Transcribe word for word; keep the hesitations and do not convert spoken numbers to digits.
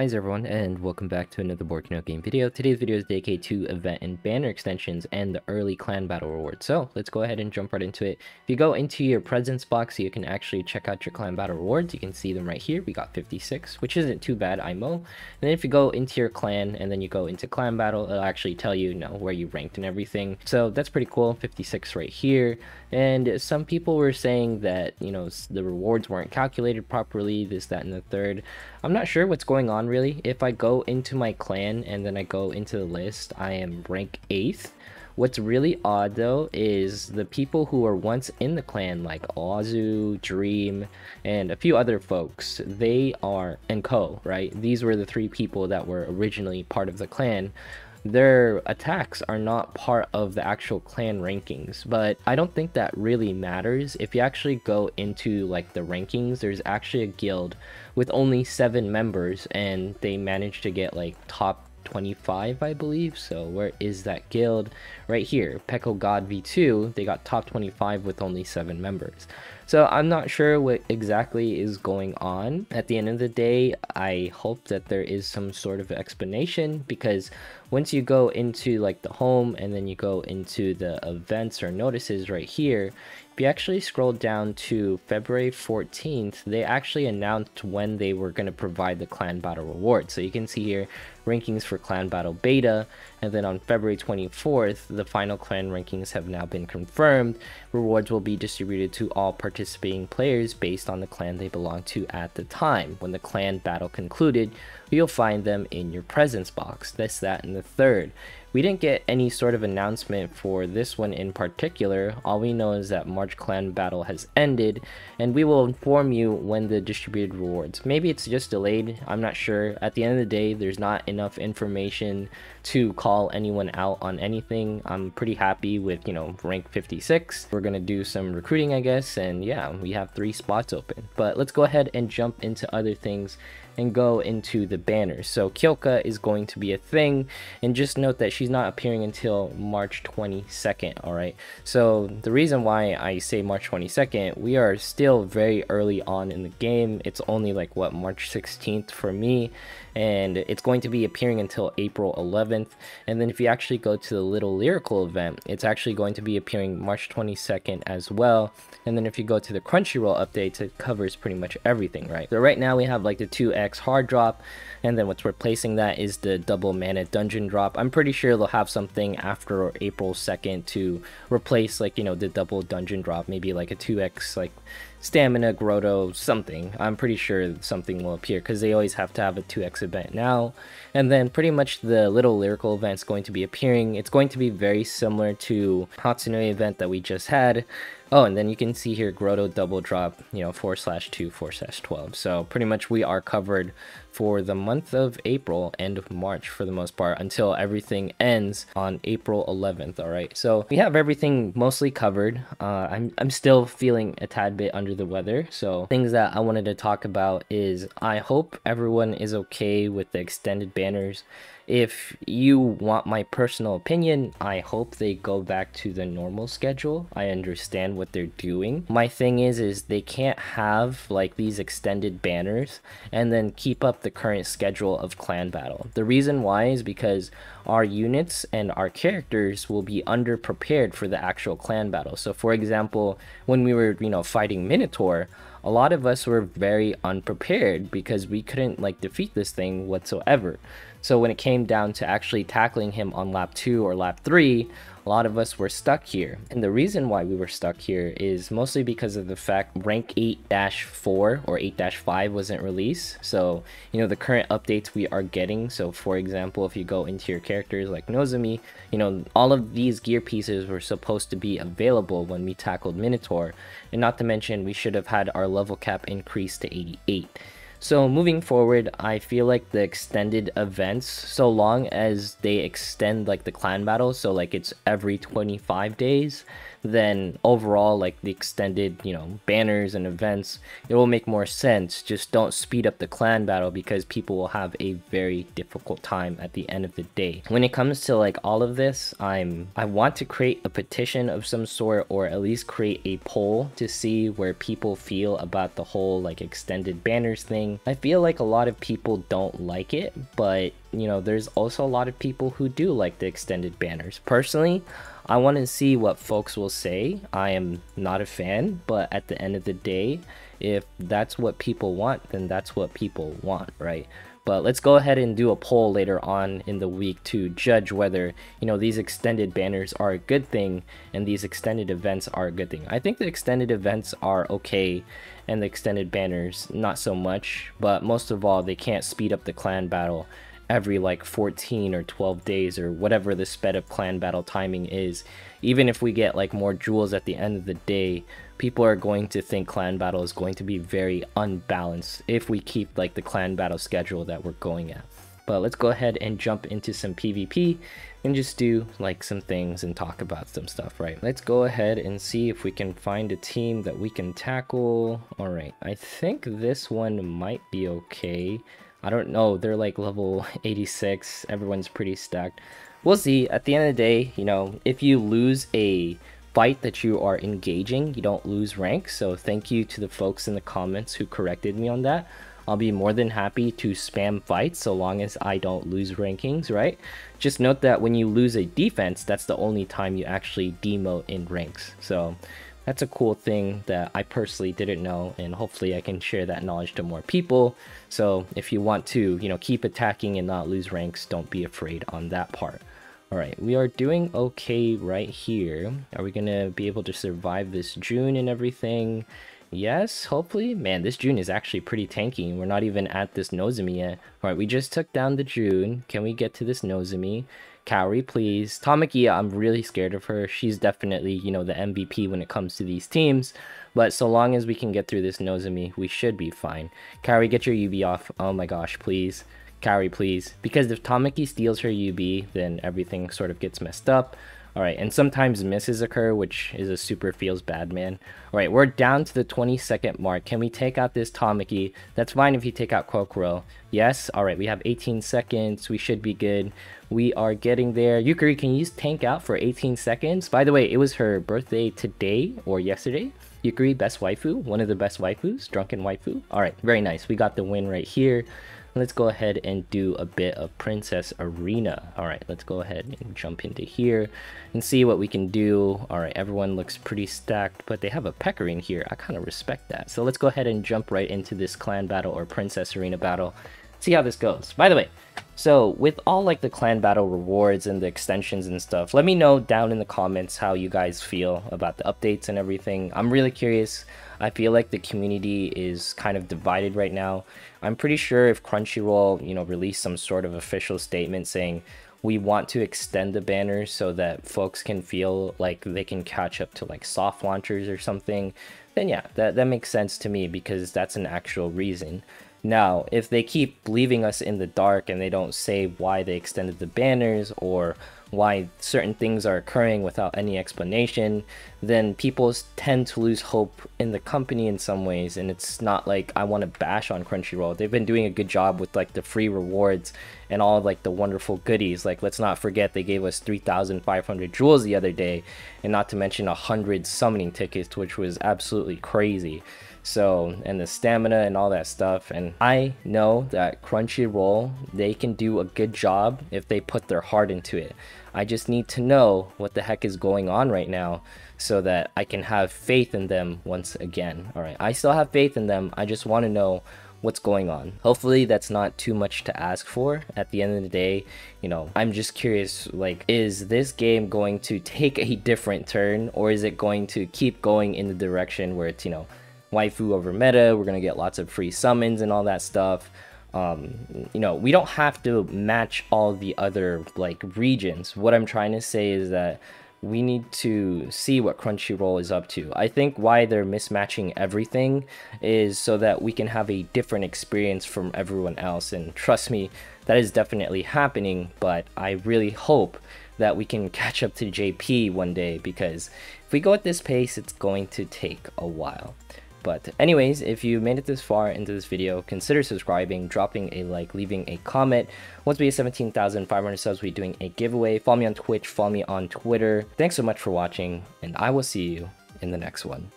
Hi everyone, and welcome back to another Borkono game video. Today's video is dedicated to event and banner extensions and the early clan battle rewards. So let's go ahead and jump right into it. If you go into your presents box, you can actually check out your clan battle rewards. You can see them right here. We got fifty-six, which isn't too bad, I M O. And then if you go into your clan and then you go into clan battle, it'll actually tell you, you know, where you ranked and everything. So that's pretty cool, fifty-six right here. And some people were saying that, you know, the rewards weren't calculated properly, this, that, and the third. I'm not sure what's going on really. If I go into my clan and then I go into the list, I am rank eighth. What's really odd though is the people who were once in the clan, like Ozu, Dream, and a few other folks, they are, and Co, right? These were the three people that were originally part of the clan. Their attacks are not part of the actual clan rankings, but I don't think that really matters. If you actually go into like the rankings, there's actually a guild with only seven members and they managed to get like top twenty-five, I believe. So where is that guild? Right here, Peko God V two. They got top twenty-five with only seven members. So I'm not sure what exactly is going on. At the end of the day, I hope that there is some sort of explanation, because once you go into like the home and then you go into the events or notices right here, if you actually scroll down to February fourteenth, they actually announced when they were going to provide the clan battle reward. So you can see here rankings for clan battle beta, and then on February twenty-fourth the final clan rankings have now been confirmed. Rewards will be distributed to all participating players based on the clan they belong to at the time. When the clan battle concluded, you'll find them in your presents box, this, that, and the third. We didn't get any sort of announcement for this one in particular. All we know is that March clan battle has ended, and we will inform you when the distributed rewards. Maybe it's just delayed, I'm not sure. At the end of the day, there's not enough information to call anyone out on anything. I'm pretty happy with, you know, rank fifty-six. We're gonna do some recruiting, I guess, and yeah, we have three spots open. But let's go ahead and jump into other things and go into the banners. So Kyoka is going to be a thing, and just note that she's not appearing until March twenty-second. All right, so the reason why I say March twenty-second, we are still very early on in the game. It's only like what, March sixteenth for me, and it's going to be appearing until April eleventh. And then if you actually go to the Little Lyrical event, it's actually going to be appearing March twenty-second as well. And then if you go to the Crunchyroll updates, it covers pretty much everything, right? So right now we have like the two X hard drop, and then what's replacing that is the double mana dungeon drop. I'm pretty sure they'll have something after April second to replace, like, you know, the double dungeon drop, maybe like a two X like stamina grotto something. I'm pretty sure something will appear because they always have to have a two X event now. And then pretty much the Little Lyrical event's going to be appearing. It's going to be very similar to Hatsune event that we just had. Oh, and then you can see here grotto double drop, you know, four slash two, four slash twelve. So pretty much we are covered for the month of April and March for the most part, until everything ends on April eleventh. All right, so we have everything mostly covered. uh i'm, I'm still feeling a tad bit under the weather, so things that I wanted to talk about is I hope everyone is okay with the extended banners. If you want my personal opinion, I hope they go back to the normal schedule. I understand what they're doing. My thing is is they can't have like these extended banners and then keep up the current schedule of clan battle. The reason why is because our units and our characters will be underprepared for the actual clan battle. So for example, when we were, you know, fighting Minotaur, a lot of us were very unprepared because we couldn't like defeat this thing whatsoever. So when it came down to actually tackling him on lap two or lap three, a lot of us were stuck here. And the reason why we were stuck here is mostly because of the fact rank eight dash four or eight dash five wasn't released. So, you know, the current updates we are getting. So for example, if you go into your characters like Nozomi, you know, all of these gear pieces were supposed to be available when we tackled Minotaur. And not to mention, we should have had our level cap increased to eighty-eight. So moving forward, I feel like the extended events, so long as they extend like the clan battle, so like it's every twenty-five days, then overall, like the extended, you know, banners and events, it will make more sense. Just don't speed up the clan battle because people will have a very difficult time at the end of the day. When it comes to like all of this, I'm I want to create a petition of some sort, or at least create a poll to see where people feel about the whole like extended banners thing. I feel like a lot of people don't like it, but you know, there's also a lot of people who do like the extended banners. Personally, I want to see what folks will say. I am not a fan, but at the end of the day, if that's what people want, then that's what people want, right? But let's go ahead and do a poll later on in the week to judge whether, you know, these extended banners are a good thing and these extended events are a good thing. I think the extended events are okay and the extended banners not so much, but most of all, they can't speed up the clan battle every like fourteen or twelve days or whatever the sped up clan battle timing is. Even if we get like more jewels at the end of the day, people are going to think clan battle is going to be very unbalanced if we keep like the clan battle schedule that we're going at. But let's go ahead and jump into some PvP and just do like some things and talk about some stuff, right? Let's go ahead and see if we can find a team that we can tackle. All right, I think this one might be okay. I don't know, they're like level eighty-six, everyone's pretty stacked. We'll see. At the end of the day, you know, if you lose a fight that you are engaging, you don't lose rank. So thank you to the folks in the comments who corrected me on that. I'll be more than happy to spam fights so long as I don't lose rankings, right? Just note that when you lose a defense, that's the only time you actually demote in ranks. So that's a cool thing that I personally didn't know, and hopefully I can share that knowledge to more people. So if you want to, you know, keep attacking and not lose ranks, don't be afraid on that part. All right, we are doing okay right here. Are we gonna be able to survive this June and everything? Yes, hopefully. Man, this June is actually pretty tanky. We're not even at this Nozomi yet. All right, we just took down the June. Can we get to this Nozomi? Kairi, please. Tamaki, I'm really scared of her. She's definitely, you know, the M V P when it comes to these teams. But so long as we can get through this Nozomi, we should be fine. Kairi, get your U B off. Oh my gosh, please. Kairi, please. Because if Tamaki steals her U B, then everything sort of gets messed up. Alright, and sometimes misses occur, which is a super feels bad, man. Alright, we're down to the twenty-second mark. Can we take out this Tamaki? That's fine if you take out Kokoro. Yes, alright, we have eighteen seconds. We should be good. We are getting there. Yukari, can you use tank out for eighteen seconds? By the way, it was her birthday today or yesterday. Yukari, best waifu. One of the best waifus. Drunken waifu. Alright, very nice. We got the win right here. Let's go ahead and do a bit of Princess Arena. All right, let's go ahead and jump into here and see what we can do. All right, everyone looks pretty stacked, but they have a Pekka in here. I kind of respect that. So let's go ahead and jump right into this clan battle or Princess Arena battle. See how this goes. By the way, so with all like the clan battle rewards and the extensions and stuff, let me know down in the comments how you guys feel about the updates and everything. I'm really curious. I feel like the community is kind of divided right now. I'm pretty sure if Crunchyroll, you know, released some sort of official statement saying we want to extend the banners so that folks can feel like they can catch up to like soft launchers or something, then yeah, that, that makes sense to me because that's an actual reason. Now, if they keep leaving us in the dark and they don't say why they extended the banners or why certain things are occurring without any explanation, then people tend to lose hope in the company in some ways. And it's not like I want to bash on Crunchyroll. They've been doing a good job with like the free rewards and all of, like the wonderful goodies. Like, let's not forget they gave us three thousand five hundred jewels the other day, and not to mention one hundred summoning tickets, which was absolutely crazy. So, and the stamina and all that stuff. And I know that Crunchyroll, they can do a good job if they put their heart into it. I just need to know what the heck is going on right now so that I can have faith in them once again. All right, I still have faith in them. I just want to know what's going on. Hopefully that's not too much to ask for. At the end of the day, you know, I'm just curious, like, is this game going to take a different turn, or is it going to keep going in the direction where it's, you know, waifu over meta, we're gonna get lots of free summons and all that stuff. Um, you know, we don't have to match all the other like regions. What I'm trying to say is that we need to see what Crunchyroll is up to. I think why they're mismatching everything is so that we can have a different experience from everyone else. And trust me, that is definitely happening, but I really hope that we can catch up to J P one day, because If we go at this pace, it's going to take a while. But anyways, if you made it this far into this video, consider subscribing, dropping a like, leaving a comment. Once we hit seventeen thousand five hundred subs, we'll be doing a giveaway. Follow me on Twitch, follow me on Twitter. Thanks so much for watching, and I will see you in the next one.